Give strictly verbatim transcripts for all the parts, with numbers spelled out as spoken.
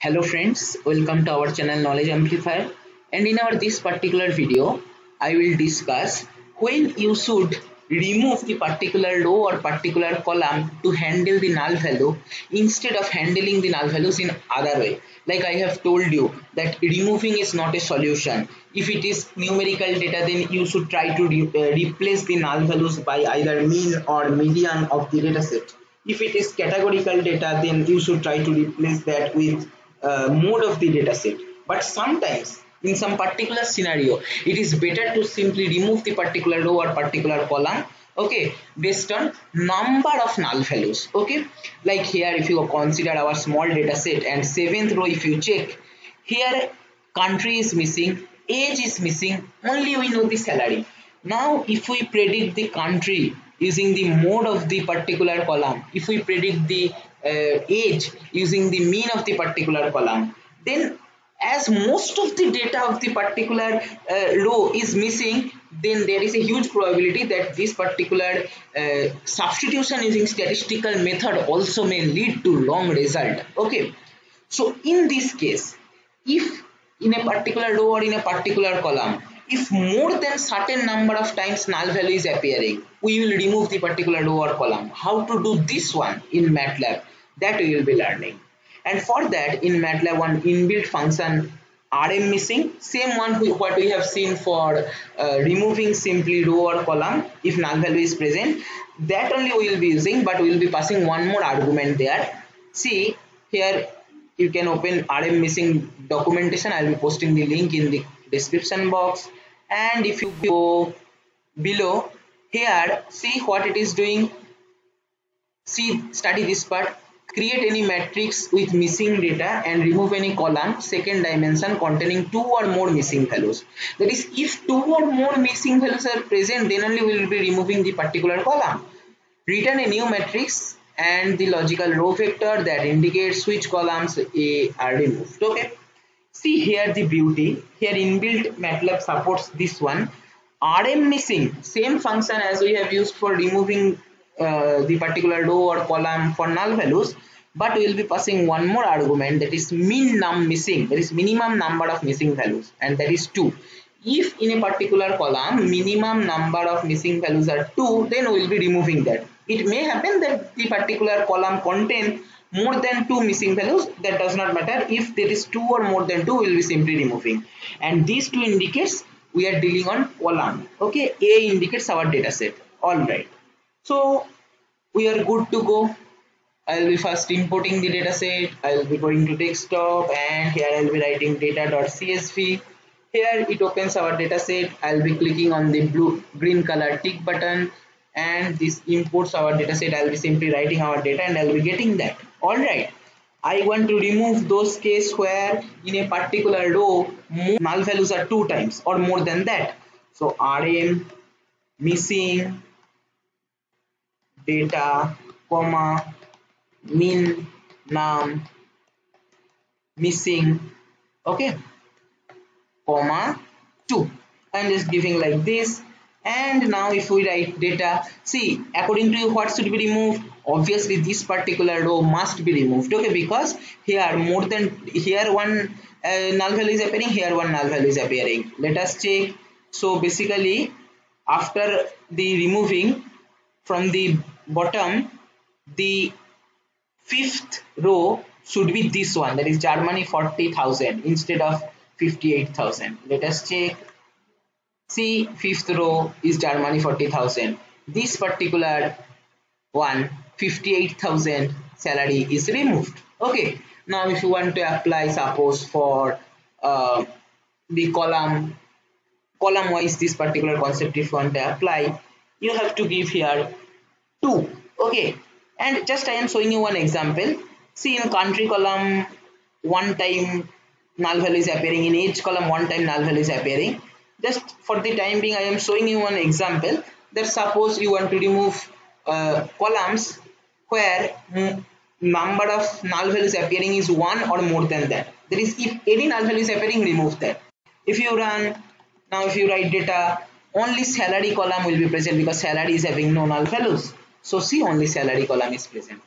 Hello friends, welcome to our channel Knowledge Amplifier, and in our this particular video I will discuss when you should remove the particular row or particular column to handle the null value instead of handling the null values in other way. Like I have told you that removing is not a solution. If it is numerical data, then you should try to re uh, replace the null values by either mean or median of the dataset. If it is categorical data, then you should try to replace that with Uh, mode of the dataset. But sometimes in some particular scenario it is better to simply remove the particular row or particular column, okay, based on number of null values. Okay, like here if you consider our small dataset and seventh row, if you check here, country is missing, age is missing, only we know the salary. Now if we predict the country using the mode of the particular column, if we predict the Uh, age using the mean of the particular column, then as most of the data of the particular uh, row is missing, then there is a huge probability that this particular uh, substitution using statistical method also may lead to wrong result. Okay, so in this case, if in a particular row or in a particular column, if more than certain number of times null value is appearing, we will remove the particular row or column. How to do this one in MATLAB, that we will be learning. And for that, in MATLAB, one inbuilt function rmmissing, same one we, what we have seen for uh, removing simply row or column if null value is present. That only we will be using, but we will be passing one more argument there. See here, you can open rmmissing documentation. I will be posting the link in the description box. And if you go below here, see what it is doing. See, study this part. Create any matrix with missing data and remove any column second dimension containing two or more missing values. That is, if two or more missing values are present, then only we will be removing the particular column. Return a new matrix and the logical row vector that indicates which columns a are removed. Okay, see here the beauty. Here inbuilt MATLAB supports this one. Rmmissing, same function as we have used for removing uh, the particular row or column for null values, but we will be passing one more argument, that is MinNumMissing. That is minimum number of missing values, and that is two. If in a particular column minimum number of missing values are two, then we will be removing that. It may happen that the particular column contain more than two missing values. That does not matter. If there is two or more than two, we will be simply removing. And these two indicates we are dealing on column. Okay, A indicates our data set. Alright, so we are good to go. I will be first importing the data set. I will be going to desktop, and here I will be writing data dot C S V. Here it opens our data set. I will be clicking on the blue green color tick button, and this imports our data set. I will be simply writing our data and I will be getting that. Alright, I want to remove those cases where in a particular row null values are two times or more than that. So rmmissing data comma MinNumMissing, okay, comma two. I'm just giving like this. And now if we write data, see, according to you what should be removed? Obviously this particular row must be removed, okay, because here more than here one uh, null value is appearing, here one null value is appearing. Let us check. So basically after the removing from the bottom, the fifth row should be this one, that is Germany forty thousand instead of fifty-eight thousand. Let us check. See, fifth row is Germany forty thousand. This particular one, fifty-eight thousand salary is removed. Okay, now if you want to apply, suppose for uh, the column, column wise, this particular concept, if you want to apply, you have to give here two. Okay, and just I am showing you one example. See, in country column, one time null value is appearing, in age column, one time null value is appearing. Just for the time being, I am showing you one example that suppose you want to remove uh, columns where number of null values appearing is one or more than that. That is, if any null value is appearing, remove that. If you run, now if you write data, only salary column will be present because salary is having no null values. So see, only salary column is present.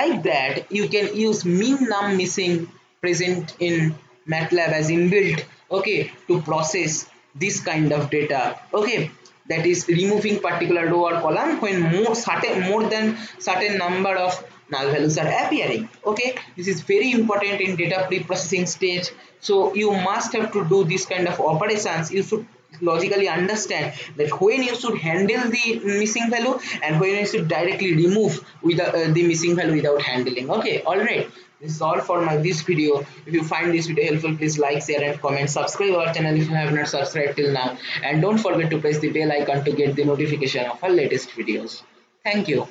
Like that, you can use MinNumMissing present in MATLAB as inbuilt, okay, to process this kind of data, okay, that is removing particular row or column when more certain more than certain number of null values are appearing. Okay, this is very important in data pre-processing stage, so you must have to do this kind of operations. You should logically understand that when you should handle the missing value and when you should directly remove with uh, the missing value without handling. Okay, all right, this is all for my this video. If you find this video helpful, please like, share and comment. Subscribe our channel if you have not subscribed till now, and don't forget to press the bell icon to get the notification of our latest videos. Thank you.